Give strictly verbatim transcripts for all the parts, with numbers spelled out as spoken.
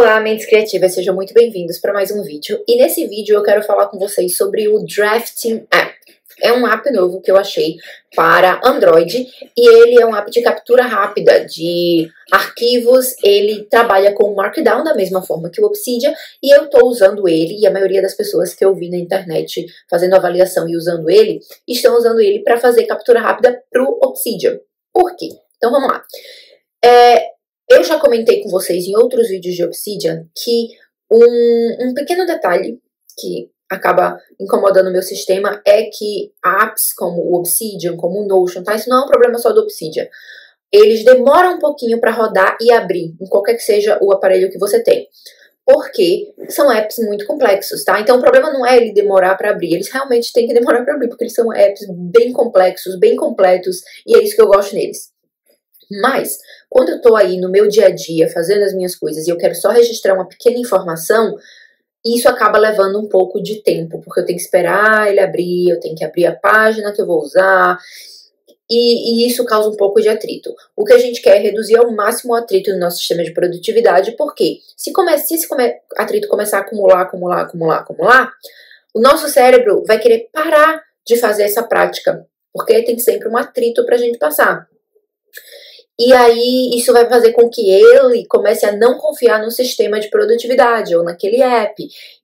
Olá, mentes criativas, sejam muito bem-vindos para mais um vídeo. E nesse vídeo eu quero falar com vocês sobre o Drafting App. É um app novo que eu achei para Android e ele é um app de captura rápida de arquivos. Ele trabalha com Markdown da mesma forma que o Obsidian e eu estou usando ele, e a maioria das pessoas que eu vi na internet fazendo avaliação e usando ele, estão usando ele para fazer captura rápida para o Obsidian. Por quê? Então vamos lá. É, eu já comentei com vocês em outros vídeos de Obsidian que um, um pequeno detalhe que acaba incomodando o meu sistema é que apps como o Obsidian, como o Notion, tá? Isso não é um problema só do Obsidian. Eles demoram um pouquinho para rodar e abrir, em qualquer que seja o aparelho que você tem. Porque são apps muito complexos, tá? Então o problema não é ele demorar para abrir, eles realmente têm que demorar para abrir, porque eles são apps bem complexos, bem completos, e é isso que eu gosto neles. Mas, quando eu tô aí no meu dia a dia, fazendo as minhas coisas, e eu quero só registrar uma pequena informação, isso acaba levando um pouco de tempo, porque eu tenho que esperar ele abrir, eu tenho que abrir a página que eu vou usar, e, e isso causa um pouco de atrito. O que a gente quer é reduzir ao máximo o atrito no nosso sistema de produtividade, porque se, come, se esse come, atrito começar a acumular, acumular, acumular, acumular, o nosso cérebro vai querer parar de fazer essa prática, porque tem sempre um atrito pra gente passar. E aí, isso vai fazer com que ele comece a não confiar no sistema de produtividade ou naquele app.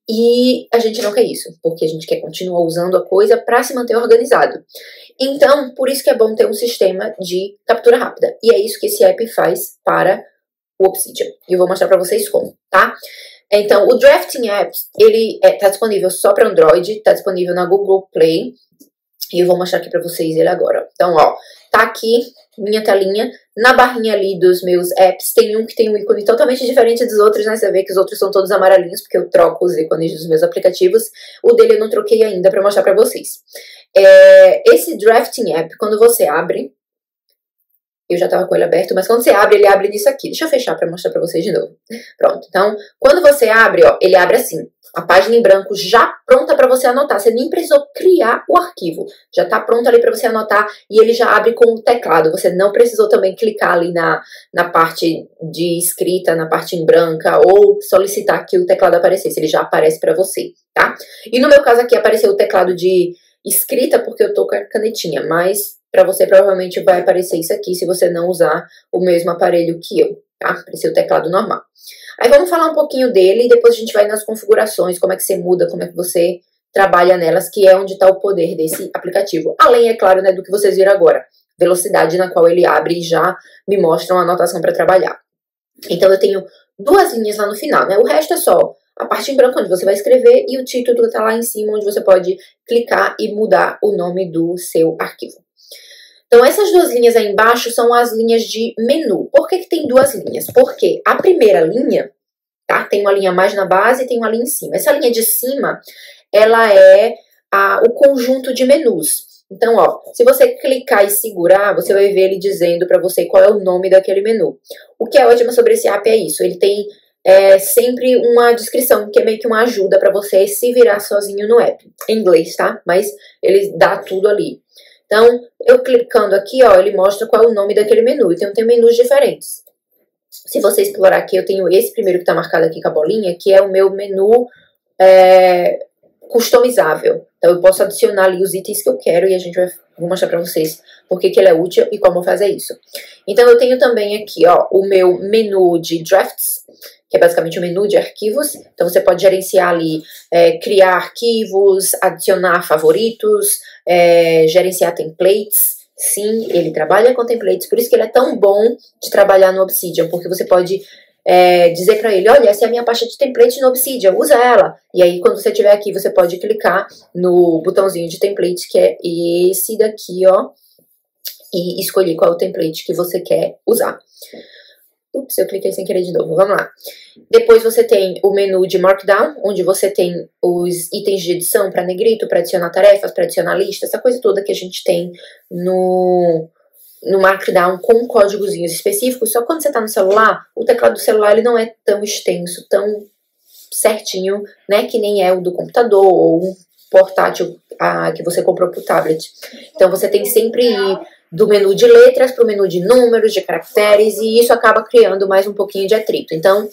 E a gente não quer isso, porque a gente quer continuar usando a coisa para se manter organizado. Então, por isso que é bom ter um sistema de captura rápida. E é isso que esse app faz para o Obsidian. E eu vou mostrar para vocês como, tá? Então, o Drafting App, ele está disponível só para Android, está disponível na Google Play. E eu vou mostrar aqui para vocês ele agora. Então, ó, tá aqui minha telinha. Na barrinha ali dos meus apps, tem um que tem um ícone totalmente diferente dos outros, né? Você vê que os outros são todos amarelinhos, porque eu troco os ícones dos meus aplicativos. O dele eu não troquei ainda pra mostrar pra vocês. É, esse Drafting App, quando você abre... Eu já tava com ele aberto, mas quando você abre, ele abre nisso aqui. Deixa eu fechar pra mostrar pra vocês de novo. Pronto, então, quando você abre, ó, ele abre assim. A página em branco já pronta pra você anotar. Você nem precisou criar o arquivo. Já tá pronto ali pra você anotar e ele já abre com o teclado. Você não precisou também clicar ali na, na parte de escrita, na parte em branca, ou solicitar que o teclado aparecesse. Ele já aparece pra você, tá? E no meu caso aqui apareceu o teclado de escrita porque eu tô com a canetinha, mas... Para você provavelmente vai aparecer isso aqui se você não usar o mesmo aparelho que eu, tá? Apareceu o teclado normal. Aí vamos falar um pouquinho dele e depois a gente vai nas configurações, como é que você muda, como é que você trabalha nelas, que é onde está o poder desse aplicativo. Além, é claro, né, do que vocês viram agora, velocidade na qual ele abre e já me mostram a anotação para trabalhar. Então eu tenho duas linhas lá no final, né? O resto é só a parte em branco onde você vai escrever e o título está lá em cima onde você pode clicar e mudar o nome do seu arquivo. Então, essas duas linhas aí embaixo são as linhas de menu. Por que que tem duas linhas? Porque a primeira linha, tá? Tem uma linha mais na base e tem uma linha em cima. Essa linha de cima, ela é a, o conjunto de menus. Então, ó, se você clicar e segurar, você vai ver ele dizendo pra você qual é o nome daquele menu. O que é ótimo sobre esse app é isso. Ele tem é, sempre uma descrição, que é meio que uma ajuda pra você se virar sozinho no app. Em inglês, tá? Mas ele dá tudo ali. Então, eu clicando aqui, ó, ele mostra qual é o nome daquele menu. Então, tem menus diferentes. Se você explorar aqui, eu tenho esse primeiro que tá marcado aqui com a bolinha, que é o meu menu é, customizável. Então, eu posso adicionar ali os itens que eu quero e a gente vai vou mostrar pra vocês por que que ele é útil e como fazer isso. Então, eu tenho também aqui, ó, o meu menu de drafts, que é basicamente o menu de arquivos. Então, você pode gerenciar ali, é, criar arquivos, adicionar favoritos, é, gerenciar templates. Sim, ele trabalha com templates, por isso que ele é tão bom de trabalhar no Obsidian, porque você pode é, dizer para ele, olha, essa é a minha pasta de templates no Obsidian, usa ela. E aí, quando você estiver aqui, você pode clicar no botãozinho de templates, que é esse daqui, ó, e escolher qual é o template que você quer usar. Ups, eu cliquei sem querer de novo, vamos lá. Depois você tem o menu de Markdown, onde você tem os itens de edição para negrito, para adicionar tarefas, para adicionar lista, essa coisa toda que a gente tem no, no Markdown com códigozinhos específicos. Só quando você está no celular, o teclado do celular ele não é tão extenso, tão certinho, né? Que nem é o do computador ou um portátil ah, que você comprou pro tablet. Então você tem sempre... do menu de letras para o menu de números, de caracteres, e isso acaba criando mais um pouquinho de atrito. Então,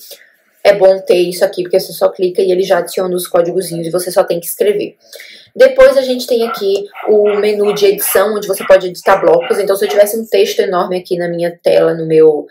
é bom ter isso aqui, porque você só clica e ele já adiciona os códigozinhos e você só tem que escrever. Depois a gente tem aqui o menu de edição, onde você pode editar blocos. Então, se eu tivesse um texto enorme aqui na minha tela, no meu...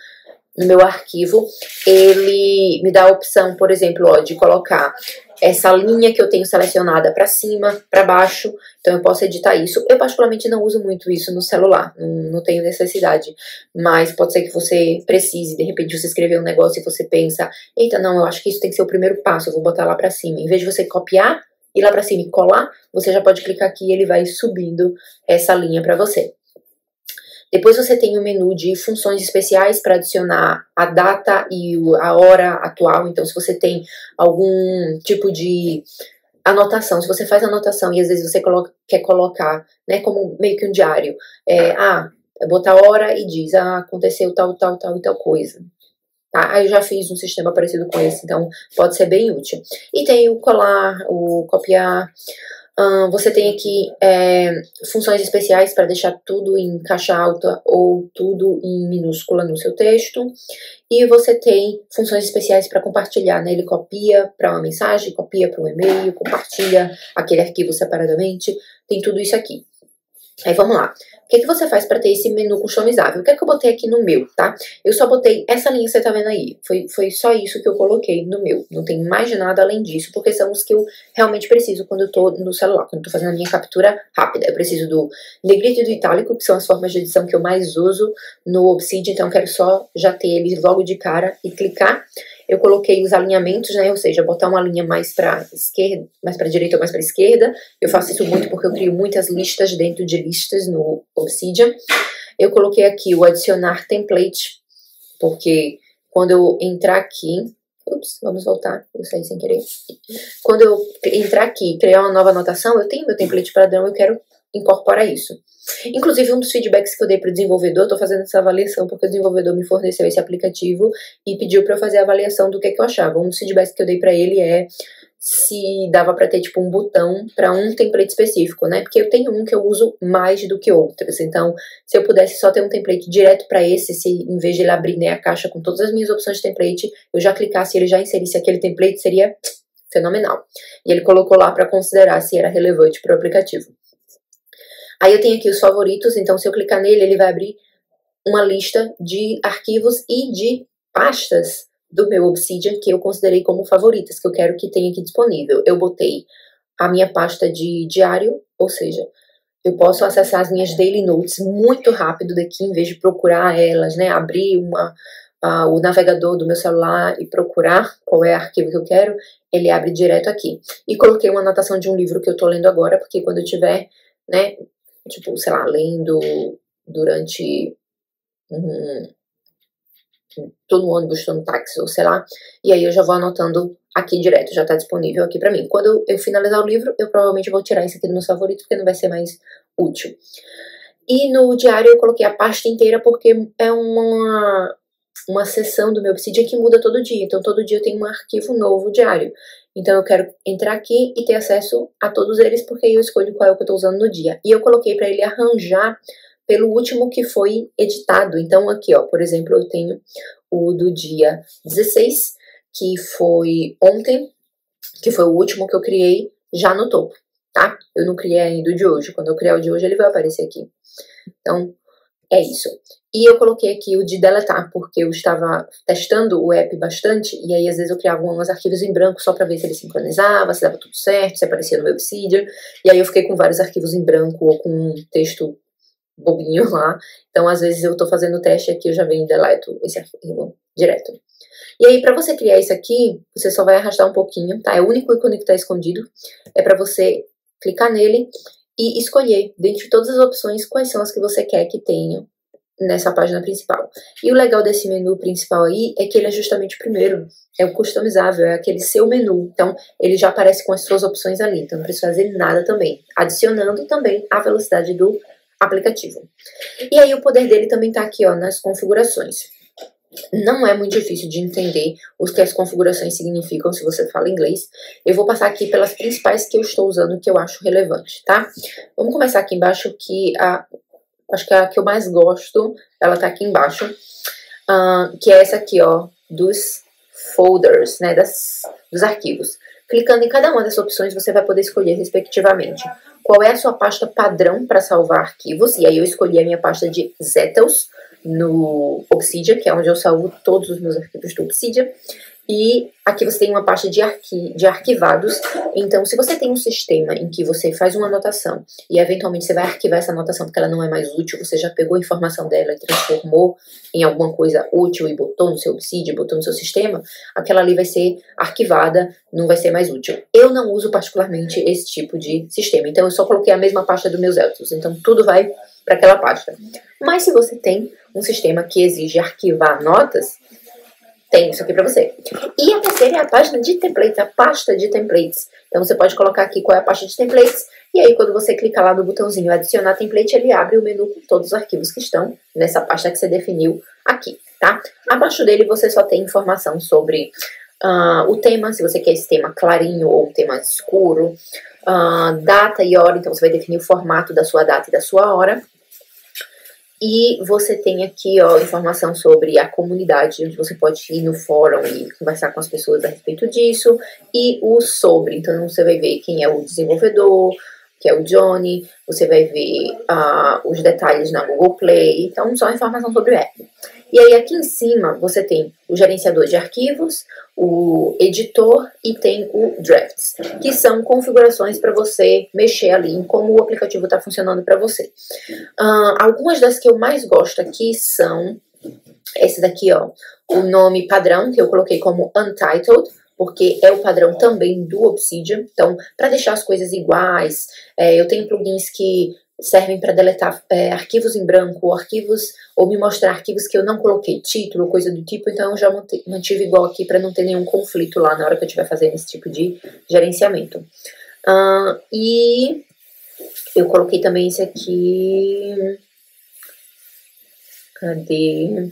no meu arquivo, ele me dá a opção, por exemplo, ó, de colocar essa linha que eu tenho selecionada para cima, para baixo, então eu posso editar isso. Eu particularmente não uso muito isso no celular, não tenho necessidade, mas pode ser que você precise, de repente você escrever um negócio e você pensa, eita, não, eu acho que isso tem que ser o primeiro passo, eu vou botar lá para cima. Em vez de você copiar, ir lá para cima e colar, você já pode clicar aqui e ele vai subindo essa linha para você. Depois você tem o menu de funções especiais para adicionar a data e a hora atual. Então, se você tem algum tipo de anotação, se você faz anotação e às vezes você coloca, quer colocar, né, como meio que um diário, é, ah, botar a hora e diz, ah, aconteceu tal, tal, tal e tal coisa. Tá? Aí eu já fiz um sistema parecido com esse, então pode ser bem útil. E tem o colar, o copiar... Você tem aqui é, funções especiais para deixar tudo em caixa alta ou tudo em minúscula no seu texto. E você tem funções especiais para compartilhar, né? Ele copia para uma mensagem, copia para um e-mail, compartilha aquele arquivo separadamente. Tem tudo isso aqui. Aí vamos lá. O que é que você faz para ter esse menu customizável? O que é que eu botei aqui no meu, tá? Eu só botei essa linha que você tá vendo aí. Foi, foi só isso que eu coloquei no meu. Não tem mais de nada além disso, porque são os que eu realmente preciso quando eu tô no celular, quando eu tô fazendo a minha captura rápida. Eu preciso do negrito e do itálico, que são as formas de edição que eu mais uso no Obsidian, então eu quero só já ter eles logo de cara e clicar. Eu coloquei os alinhamentos, né? Ou seja, botar uma linha mais para esquerda, mais para direita ou mais para esquerda. Eu faço isso muito porque eu crio muitas listas dentro de listas no Obsidian. Eu coloquei aqui o adicionar template, porque quando eu entrar aqui... Ups, vamos voltar, eu saí sem querer. Quando eu entrar aqui e criar uma nova anotação, eu tenho meu template padrão, eu quero incorporar isso. Inclusive, um dos feedbacks que eu dei para o desenvolvedor, estou fazendo essa avaliação porque o desenvolvedor me forneceu esse aplicativo e pediu para eu fazer a avaliação do que, que eu achava. Um dos feedbacks que eu dei para ele é se dava para ter tipo um botão para um template específico, né? Porque eu tenho um que eu uso mais do que outras. Então, se eu pudesse só ter um template direto para esse, se em vez de ele abrir, né, a caixa com todas as minhas opções de template, eu já clicasse e ele já inserisse aquele template, seria fenomenal. E ele colocou lá para considerar se era relevante para o aplicativo. Aí eu tenho aqui os favoritos, então se eu clicar nele, ele vai abrir uma lista de arquivos e de pastas do meu Obsidian que eu considerei como favoritas, que eu quero que tenha aqui disponível. Eu botei a minha pasta de diário, ou seja, eu posso acessar as minhas daily notes muito rápido daqui, em vez de procurar elas, né? Abrir uma, a, o navegador do meu celular e procurar qual é o arquivo que eu quero, ele abre direto aqui. E coloquei uma anotação de um livro que eu tô lendo agora, porque quando eu tiver, né, tipo, sei lá, lendo durante... Hum, tô no ônibus, tô no táxi, ou sei lá. E aí eu já vou anotando aqui direto, já tá disponível aqui pra mim. Quando eu finalizar o livro, eu provavelmente vou tirar esse aqui do meu favorito, porque não vai ser mais útil. E no diário eu coloquei a pasta inteira, porque é uma... uma seção do meu Obsidian que muda todo dia. Então, todo dia eu tenho um arquivo novo diário. Então, eu quero entrar aqui e ter acesso a todos eles, porque eu escolho qual é o que eu estou usando no dia. E eu coloquei para ele arranjar pelo último que foi editado. Então, aqui, ó, por exemplo, eu tenho o do dia dezesseis, que foi ontem, que foi o último que eu criei, já no topo, tá? Eu não criei ainda o de hoje. Quando eu criar o de hoje, ele vai aparecer aqui. Então, é isso. E eu coloquei aqui o de deletar, porque eu estava testando o app bastante, e aí às vezes eu criava uns arquivos em branco só para ver se ele sincronizava, se dava tudo certo, se aparecia no meu Obsidian, e aí eu fiquei com vários arquivos em branco ou com um texto bobinho lá. Então às vezes eu estou fazendo o teste aqui, eu já venho e deleto esse arquivo direto. E aí para você criar isso aqui, você só vai arrastar um pouquinho, tá? É o único ícone que está escondido, é para você clicar nele e escolher, dentre todas as opções, quais são as que você quer que tenha nessa página principal. E o legal desse menu principal aí é que ele é justamente o primeiro, é o customizável, é aquele seu menu. Então, ele já aparece com as suas opções ali, então não precisa fazer nada também. Adicionando também a velocidade do aplicativo. E aí o poder dele também tá aqui, ó, nas configurações. Não é muito difícil de entender o que as configurações significam se você fala inglês. Eu vou passar aqui pelas principais que eu estou usando, que eu acho relevante, tá? Vamos começar aqui embaixo, que a... acho que a que eu mais gosto, ela tá aqui embaixo, uh, que é essa aqui, ó, dos folders, né, das, dos arquivos. Clicando em cada uma dessas opções, você vai poder escolher respectivamente qual é a sua pasta padrão para salvar arquivos. E aí eu escolhi a minha pasta de Zettels no Obsidian, que é onde eu salvo todos os meus arquivos do Obsidian. E aqui você tem uma pasta de, arqui de arquivados. Então, se você tem um sistema em que você faz uma anotação e eventualmente você vai arquivar essa anotação porque ela não é mais útil, você já pegou a informação dela e transformou em alguma coisa útil e botou no seu Obsidian, botou no seu sistema, aquela ali vai ser arquivada, não vai ser mais útil. Eu não uso particularmente esse tipo de sistema, então eu só coloquei a mesma pasta dos meus Zettels, então tudo vai para aquela pasta. Mas se você tem um sistema que exige arquivar notas, tem isso aqui para você. E a terceira é a página de templates, a pasta de templates. Então você pode colocar aqui qual é a pasta de templates, e aí quando você clicar lá no botãozinho adicionar template, ele abre o menu com todos os arquivos que estão nessa pasta que você definiu aqui, tá? Abaixo dele você só tem informação sobre uh, o tema, se você quer esse tema clarinho ou um tema escuro, uh, data e hora, então você vai definir o formato da sua data e da sua hora. E você tem aqui, ó, informação sobre a comunidade, onde você pode ir no fórum e conversar com as pessoas a respeito disso. E o sobre, então você vai ver quem é o desenvolvedor, que é o Johnny. Você vai ver uh, os detalhes na Google Play, então só informação sobre o app. E aí aqui em cima você tem o gerenciador de arquivos, o editor e tem o Drafts, que são configurações para você mexer ali em como o aplicativo está funcionando para você. Uh, algumas das que eu mais gosto aqui são esse daqui, ó, o nome padrão que eu coloquei como Untitled, porque é o padrão também do Obsidian. Então, para deixar as coisas iguais, é, eu tenho plugins que servem para deletar é, arquivos em branco, ou arquivos, ou me mostrar arquivos que eu não coloquei título, coisa do tipo. Então eu já mantive igual aqui para não ter nenhum conflito lá na hora que eu estiver fazendo esse tipo de gerenciamento. Uh, e eu coloquei também esse aqui. Cadê?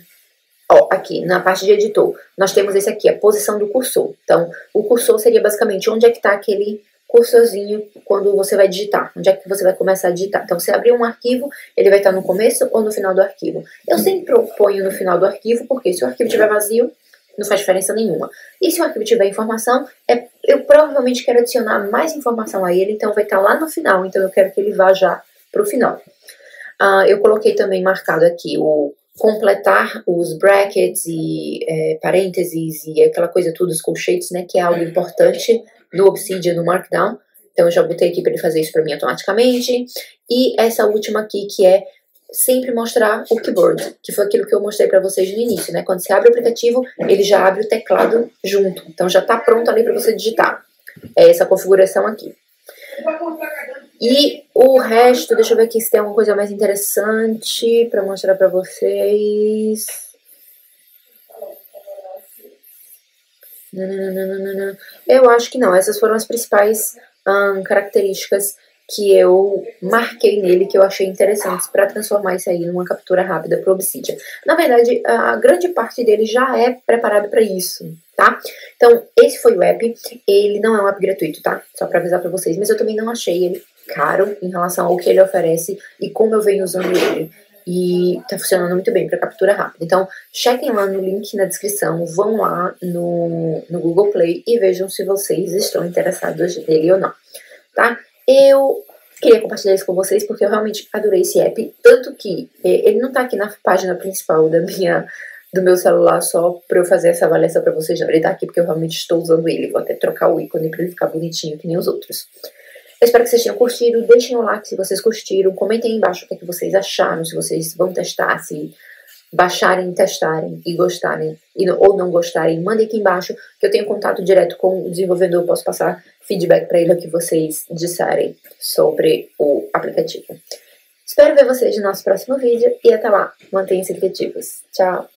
Ó, aqui, na parte de editor, nós temos esse aqui, a posição do cursor. Então, o cursor seria basicamente onde é que está aquele cursorzinho quando você vai digitar, onde é que você vai começar a digitar. Então, você abrir um arquivo, ele vai estar no começo ou no final do arquivo. Eu sempre ponho no final do arquivo, porque se o arquivo estiver vazio, não faz diferença nenhuma. E se o arquivo tiver informação, é, eu provavelmente quero adicionar mais informação a ele, então vai estar lá no final, então eu quero que ele vá já para o final. Uh, eu coloquei também marcado aqui o completar os brackets e é, parênteses e aquela coisa tudo, os colchetes, né, que é algo importante no Obsidian, no Markdown. Então eu já botei aqui para ele fazer isso para mim automaticamente. E essa última aqui, que é sempre mostrar o keyboard, que foi aquilo que eu mostrei para vocês no início, né? Quando você abre o aplicativo, ele já abre o teclado junto. Então já está pronto ali para você digitar. É essa configuração aqui. E o resto, deixa eu ver aqui se tem alguma coisa mais interessante para mostrar para vocês. Não, não, não, não, não. Eu acho que não. Essas foram as principais hum, características que eu marquei nele, que eu achei interessantes para transformar isso aí numa captura rápida para o Obsidian. Na verdade, a grande parte dele já é preparado para isso, tá? Então, esse foi o app. Ele não é um app gratuito, tá? Só para avisar para vocês. Mas eu também não achei ele caro em relação ao que ele oferece e como eu venho usando ele. E tá funcionando muito bem para captura rápida. Então, chequem lá no link na descrição, vão lá no, no Google Play e vejam se vocês estão interessados nele ou não, tá? Eu queria compartilhar isso com vocês porque eu realmente adorei esse app, tanto que ele não tá aqui na página principal da minha, do meu celular só para eu fazer essa avaliação para vocês, não. Ele tá aqui porque eu realmente estou usando ele, vou até trocar o ícone para ele ficar bonitinho que nem os outros. Eu espero que vocês tenham curtido, deixem um like se vocês curtiram, comentem aí embaixo o que, é que vocês acharam, se vocês vão testar, se baixarem, testarem e gostarem e, ou não gostarem, mandem aqui embaixo que eu tenho contato direto com o desenvolvedor, eu posso passar feedback para ele o que vocês disserem sobre o aplicativo. Espero ver vocês no nosso próximo vídeo e até lá, mantenham-se criativos. Tchau!